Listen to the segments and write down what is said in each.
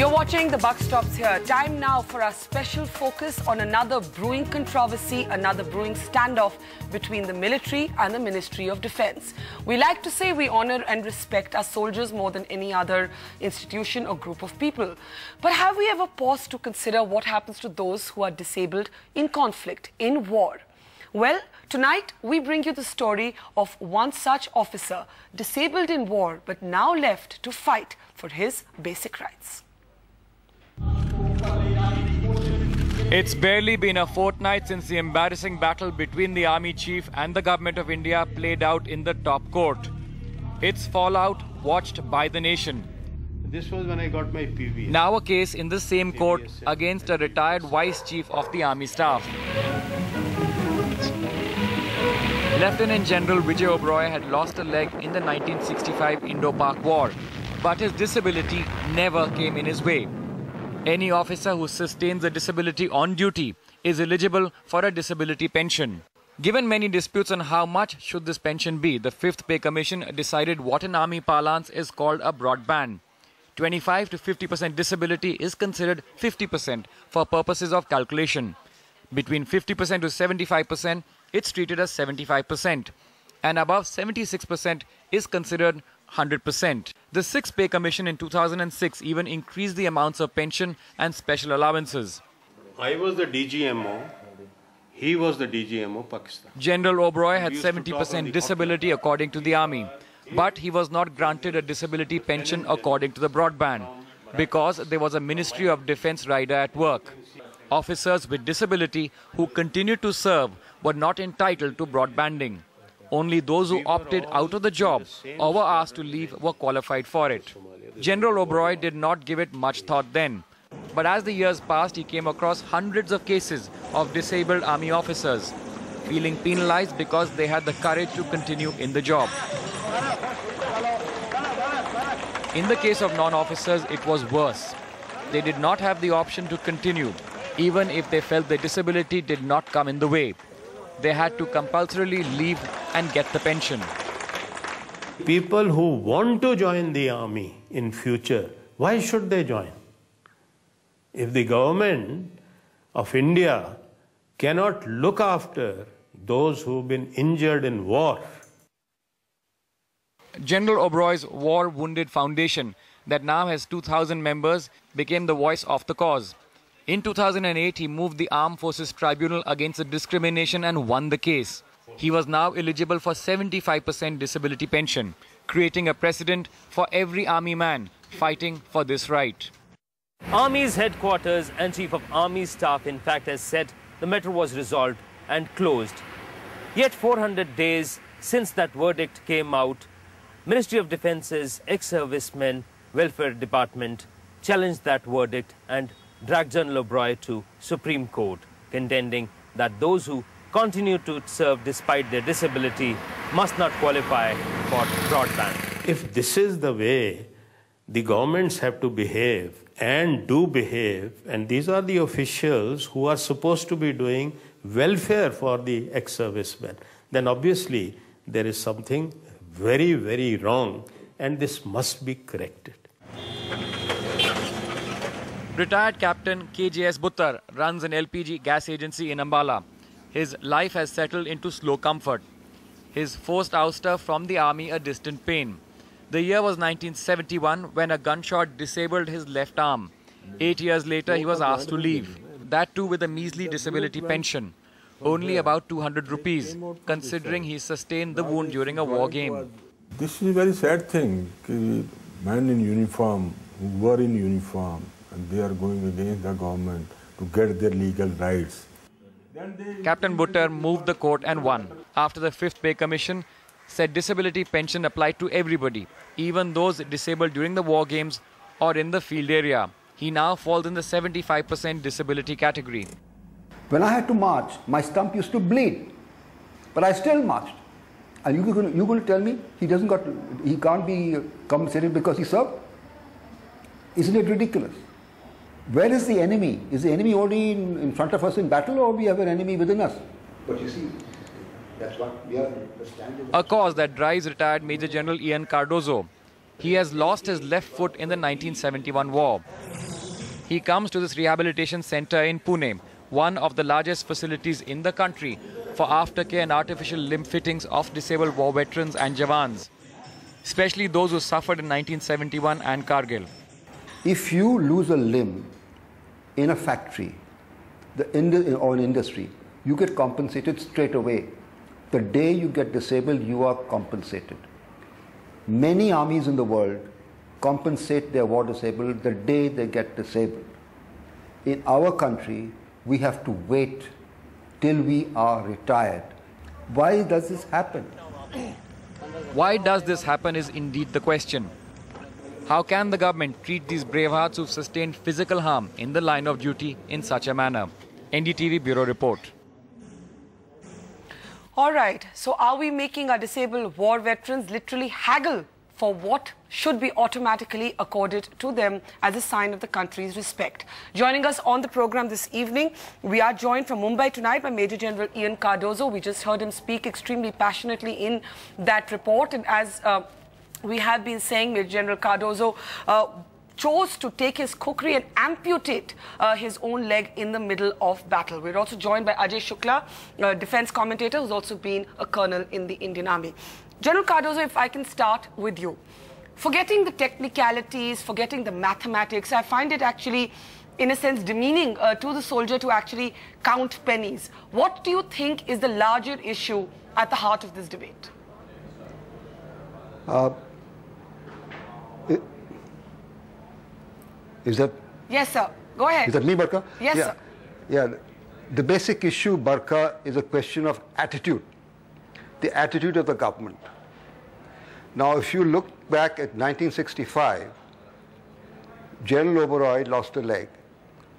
You're watching The Buck Stops Here. Time now for our special focus on another brewing controversy, another brewing standoff between the military and the Ministry of Defence. We like to say we honour and respect our soldiers more than any other institution or group of people. But have we ever paused to consider what happens to those who are disabled in conflict, in war? Well, tonight we bring you the story of one such officer, disabled in war but now left to fight for his basic rights. It's barely been a fortnight since the embarrassing battle between the Army Chief and the Government of India played out in the top court. Its fallout watched by the nation. This was when I got my PV. Now a case in the same court against a retired Vice Chief of the Army Staff. Lieutenant General Vijay Oberoi had lost a leg in the 1965 Indo-Pak war, but his disability never came in his way. Any officer who sustains a disability on duty is eligible for a disability pension. Given many disputes on how much should this pension be, the 5th Pay Commission decided what in army parlance is called a broad band. 25 to 50% disability is considered 50% for purposes of calculation. Between 50% to 75%, it's treated as 75%. And above 76% is considered 100%. The 6th Pay Commission in 2006 even increased the amounts of pension and special allowances. I was the DGMO. He was the DGMO, Pakistan. General Oberoi had 70% disability according to the Army. But he was not granted a disability pension according to the broadband because there was a Ministry of Defence rider at work. Officers with disability who continued to serve were not entitled to broadbanding. Only those who opted out of the job or were asked to leave were qualified for it. General Oberoi did not give it much thought then. But as the years passed, he came across hundreds of cases of disabled army officers feeling penalized because they had the courage to continue in the job. In the case of non-officers, it was worse. They did not have the option to continue, even if they felt their disability did not come in the way. They had to compulsorily leave and get the pension. People who want to join the army in future, why should they join? If the government of India cannot look after those who've been injured in war. General Oberoi's War Wounded Foundation, that now has 2,000 members, became the voice of the cause. In 2008, he moved the Armed Forces Tribunal against the discrimination and won the case. He was now eligible for 75% disability pension, creating a precedent for every army man fighting for this right. Army's headquarters and Chief of Army Staff, in fact, has said the matter was resolved and closed. Yet 400 days since that verdict came out, Ministry of Defence's ex-servicemen welfare department challenged that verdict and dragged General Oberoi to Supreme Court, contending that those who continue to serve despite their disability must not qualify for broadband. If this is the way the governments have to behave and do behave, and these are the officials who are supposed to be doing welfare for the ex-servicemen, then obviously there is something very, very wrong, and this must be corrected. Retired Captain kjs Buttar runs an LPG gas agency in Ambala. His life has settled into slow comfort. His forced ouster from the army a distant pain. The year was 1971 when a gunshot disabled his left arm. 8 years later he was asked to leave, that too with a measly disability pension. Only about 200 rupees, considering he sustained the wound during a war game. This is a very sad thing. Men in uniform, who were in uniform, and they are going against the government to get their legal rights. Captain Buttar moved the court and won. After the 5th Pay Commission said disability pension applied to everybody, even those disabled during the war games or in the field area. He now falls in the 75% disability category. When I had to march, my stump used to bleed, but I still marched. And you're going to tell me he can't be compensated because he served? Isn't it ridiculous? Where is the enemy? Is the enemy only in front of us in battle, or we have an enemy within us? But you see, that's what we are understanding. A cause that drives retired Major General Ian Cardozo. He has lost his left foot in the 1971 war. He comes to this rehabilitation center in Pune, one of the largest facilities in the country for aftercare and artificial limb fittings of disabled war veterans and jawans, especially those who suffered in 1971 and Kargil. If you lose a limb in a factory or an industry, you get compensated straight away. The day you get disabled, you are compensated. Many armies in the world compensate their war disabled the day they get disabled. In our country, we have to wait till we are retired. Why does this happen? Why does this happen is indeed the question. How can the government treat these brave hearts who've sustained physical harm in the line of duty in such a manner? NDTV Bureau Report. All right, so are we making our disabled war veterans literally haggle for what should be automatically accorded to them as a sign of the country's respect? Joining us on the program this evening, we are joined from Mumbai tonight by Major General Ian Cardozo. We just heard him speak extremely passionately in that report. And as we have been saying, Major General Cardozo chose to take his kukri and amputate his own leg in the middle of battle. We're also joined by Ajay Shukla, a defense commentator who's also been a colonel in the Indian Army. General Cardozo, if I can start with you. Forgetting the technicalities, forgetting the mathematics, I find it actually, in a sense, demeaning to the soldier to actually count pennies. What do you think is the larger issue at the heart of this debate? Is that? Yes, sir. Go ahead. Is that me, Barkha? Yes, sir. Yeah. The basic issue, Barkha, is a question of attitude. The attitude of the government. Now, if you look back at 1965, General Oberoi lost a leg.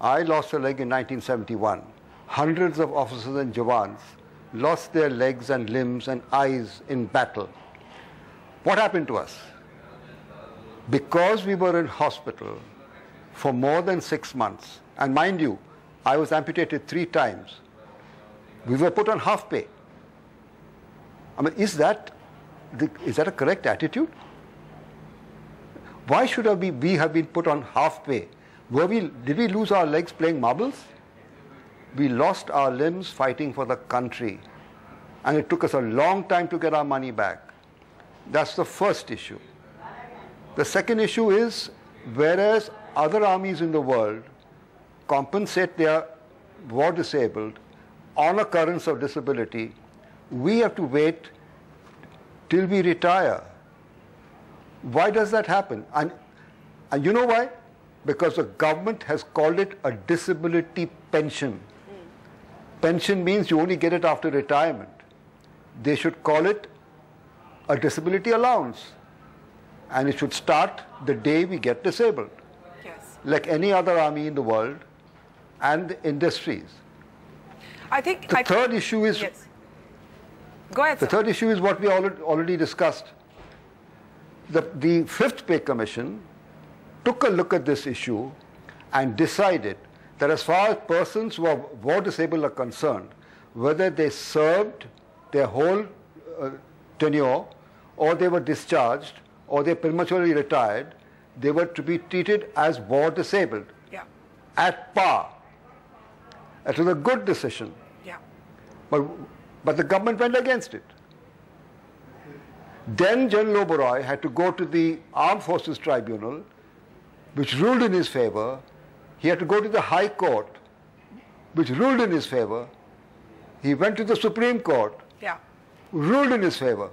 I lost a leg in 1971. Hundreds of officers and jawans lost their legs and limbs and eyes in battle. What happened to us? Because we were in hospital for more than 6 months, and mind you, I was amputated 3 times. We were put on half pay. I mean, is that a correct attitude? Why should we have been put on half pay? Did we lose our legs playing marbles? We lost our limbs fighting for the country, and it took us a long time to get our money back. That's the first issue. The second issue is, whereas other armies in the world compensate their war disabled on occurrence of disability, we have to wait till we retire. Why does that happen? And you know why? Because the government has called it a disability pension. Pension means you only get it after retirement. They should call it a disability allowance. And it should start the day we get disabled. Yes. Like any other army in the world and the industries. The third issue is... Yes. Go ahead, sir. The third issue is what we already discussed. The 5th Pay Commission took a look at this issue and decided that as far as persons who are war disabled are concerned, whether they served their whole tenure or they were discharged or they prematurely retired, they were to be treated as war disabled. Yeah. At par. It was a good decision. Yeah. But the government went against it. Then General Oberoi had to go to the Armed Forces Tribunal, which ruled in his favor. He had to go to the High Court, which ruled in his favor. He went to the Supreme Court, yeah, ruled in his favor.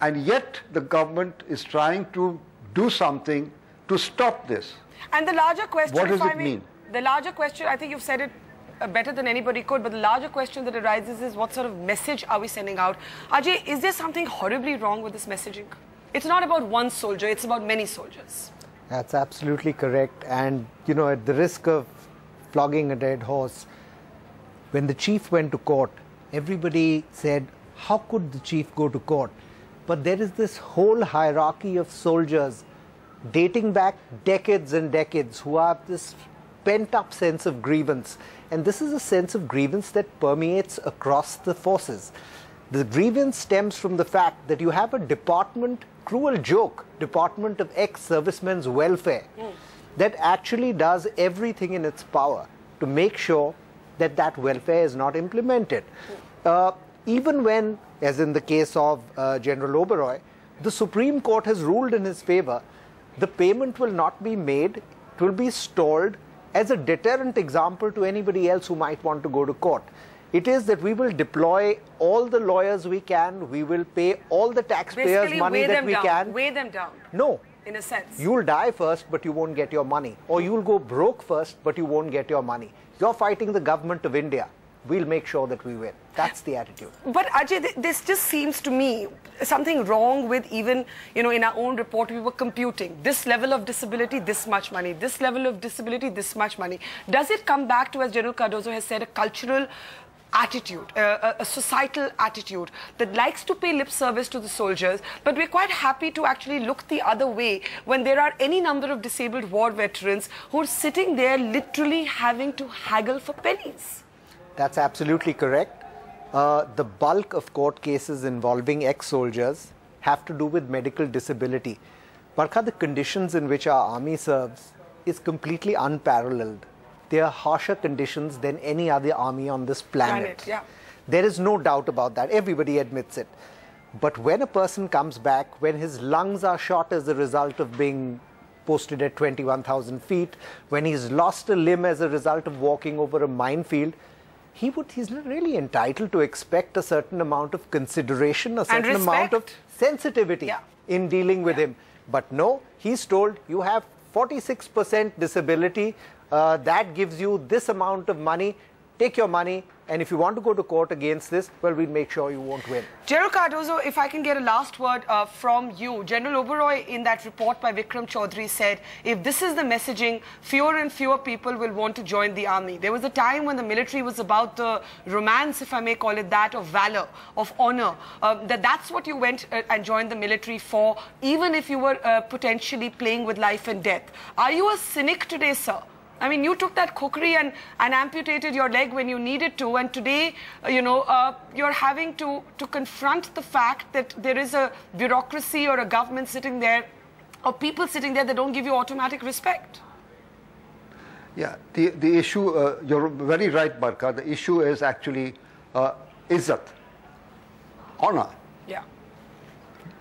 And yet the government is trying to do something to stop this. And the larger question... What does it mean? The larger question, I think you've said it better than anybody could, but the larger question that arises is what sort of message are we sending out? Ajay, is there something horribly wrong with this messaging? It's not about one soldier, it's about many soldiers. That's absolutely correct. And, you know, at the risk of flogging a dead horse, when the chief went to court, everybody said, how could the chief go to court? But there is this whole hierarchy of soldiers dating back decades and decades who have this pent-up sense of grievance. And this is a sense of grievance that permeates across the forces. The grievance stems from the fact that you have a department cruel joke, Department of Ex-Servicemen's Welfare, that actually does everything in its power to make sure that that welfare is not implemented. Even when, as in the case of General Oberoi, the Supreme Court has ruled in his favor, the payment will not be made, it will be stalled as a deterrent example to anybody else who might want to go to court. It is that we will deploy all the lawyers we can, we will pay all the taxpayers money that we can. Weigh them down. No. In a sense. You'll die first, but you won't get your money. Or you'll go broke first, but you won't get your money. You're fighting the government of India. We'll make sure that we win. That's the attitude. But Ajay, this just seems to me something wrong with even, you know, in our own report, we were computing this level of disability, this much money, this level of disability, this much money. Does it come back to, as General Cardozo has said, a cultural attitude, a societal attitude that likes to pay lip service to the soldiers, but we're quite happy to actually look the other way when there are any number of disabled war veterans who are sitting there literally having to haggle for pennies? That's absolutely correct. The bulk of court cases involving ex-soldiers have to do with medical disability. Barkha, the conditions in which our army serves is completely unparalleled. They are harsher conditions than any other army on this planet. Yeah. There is no doubt about that. Everybody admits it. But when a person comes back, when his lungs are shot as a result of being posted at 21,000 feet, when he's lost a limb as a result of walking over a minefield, he's really entitled to expect a certain amount of consideration, a certain amount of sensitivity in dealing with him. But no, he's told, you have 46% disability, that gives you this amount of money, take your money, and if you want to go to court against this, well, we'll make sure you won't win. General Cardozo, if I can get a last word from you. General Oberoi, in that report by Vikram Chaudhary, said, if this is the messaging, fewer and fewer people will want to join the army. There was a time when the military was about the romance, if I may call it that, of valor, of honor. That's what you went and joined the military for, even if you were potentially playing with life and death. Are you a cynic today, sir? I mean, you took that kukri and amputated your leg when you needed to, and today, you know, you're having to confront the fact that there is a bureaucracy or a government sitting there, or people sitting there that don't give you automatic respect. Yeah, the issue, you're very right, Barkha, the issue is actually izzat, honor. Yeah.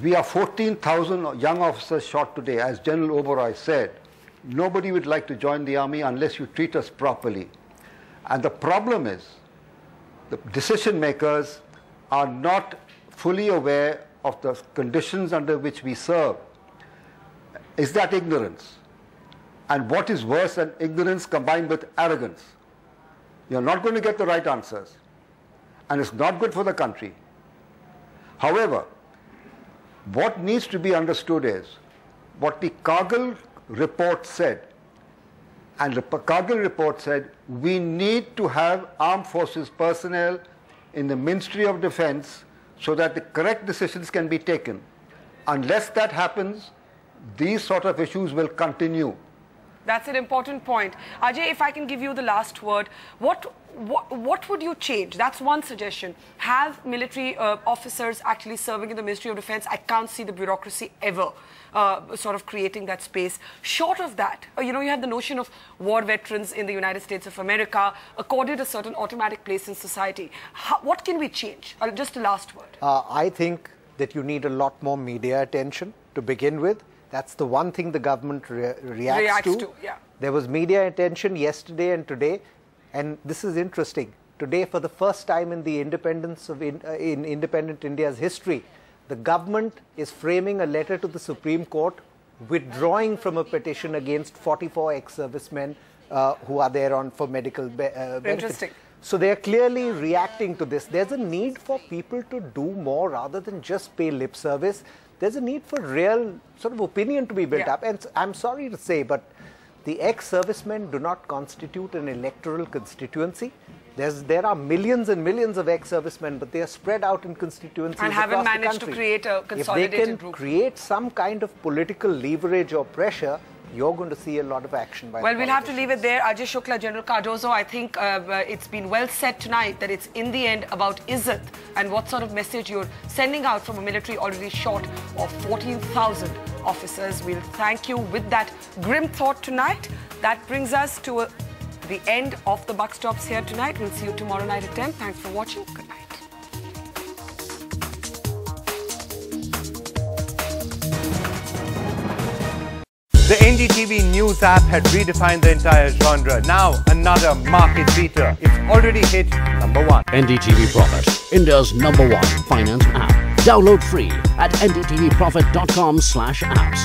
We are 14,000 young officers short today, as General Oberoi said. Nobody would like to join the army unless you treat us properly. And the problem is, the decision makers are not fully aware of the conditions under which we serve. Is that ignorance? And what is worse than ignorance combined with arrogance? You're not going to get the right answers. And it's not good for the country. However, what needs to be understood is what the Kargil report said, and the Kargil report said, we need to have armed forces personnel in the Ministry of Defense so that the correct decisions can be taken. Unless that happens, these sort of issues will continue. That's an important point. Ajay, if I can give you the last word, what would you change? That's one suggestion. Have military officers actually serving in the Ministry of Defense. I can't see the bureaucracy ever sort of creating that space. Short of that, you know, you have the notion of war veterans in the United States of America accorded a certain automatic place in society. What can we change? Just a last word. I think that you need a lot more media attention to begin with. That's the one thing the government reacts to. Yeah. There was media attention yesterday and today. And this is interesting. Today, for the first time in the independence of in independent India's history, the government is framing a letter to the Supreme Court, withdrawing from a petition against 44 ex-servicemen who are there for medical benefits. Interesting. So they are clearly reacting to this. There's a need for people to do more rather than just pay lip service. There's a need for real sort of opinion to be built up. And I'm sorry to say, but the ex-servicemen do not constitute an electoral constituency. There are millions and millions of ex-servicemen, but they are spread out in constituencies and haven't managed to create a consolidated group. If they can create some kind of political leverage or pressure, you're going to see a lot of action by the politicians. Well, we'll have to leave it there. Ajay Shukla, General Cardozo, I think it's been well said tonight that it's in the end about izzat and what sort of message you're sending out from a military already short of 14,000 officers. We'll thank you with that grim thought tonight. That brings us to the end of the Buck Stops here tonight. We'll see you tomorrow night at 10. Thanks for watching. Good night. The NDTV News app had redefined the entire genre. Now, another market beater. It's already hit #1. NDTV Profit, India's #1 finance app. Download free at ndtvprofit.com/apps.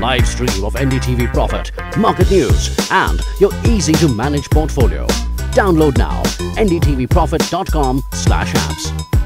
Live stream of NDTV Profit, market news, and your easy-to-manage portfolio. Download now, ndtvprofit.com/apps.